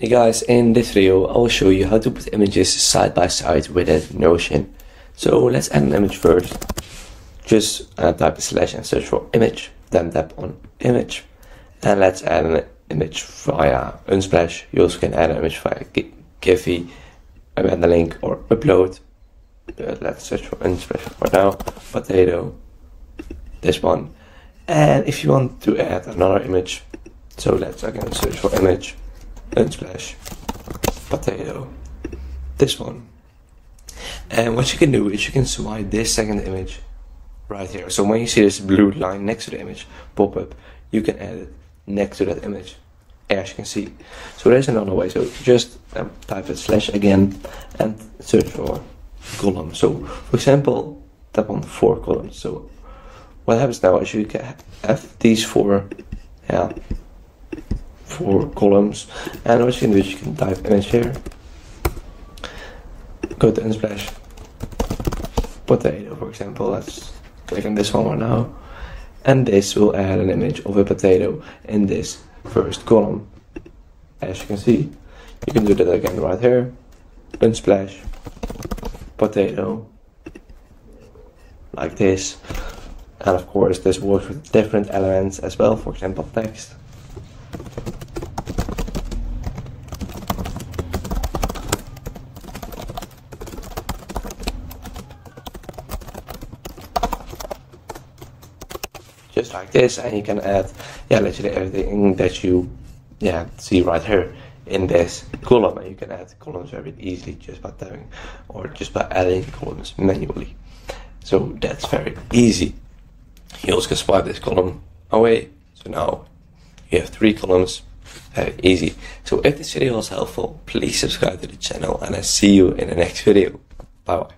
Hey guys, in this video I will show you how to put images side by side within Notion. So let's add an image first. Just type a slash and search for image, then tap on image, and let's add an image via Unsplash. You also can add an image via Giphy, amend the link or upload. Let's search for Unsplash for now, potato, this one. And if you want to add another image, so let's again search for image, Unsplash, potato, this one. And what you can do is you can swipe this second image right here. So when you see this blue line next to the image pop up, you can add it next to that image, as you can see. So there's another way. So just type a slash again and search for column. So for example, tap on 4 columns. So what happens now is you can have these 4 columns, and what you can do is you can type image here, go to Unsplash, potato for example. Let's click on this one right now, and this will add an image of a potato in this first column, as you can see. You can do that again right here, Unsplash, potato, like this. And of course this works with different elements as well, for example text. Just like this, and you can add literally everything that you see right here in this column, and you can add columns very easily just by tapping or just by adding columns manually. So that's very easy. You also can swipe this column away, so now you have 3 columns, very easy. So if this video was helpful, please subscribe to the channel, and I see you in the next video. Bye bye.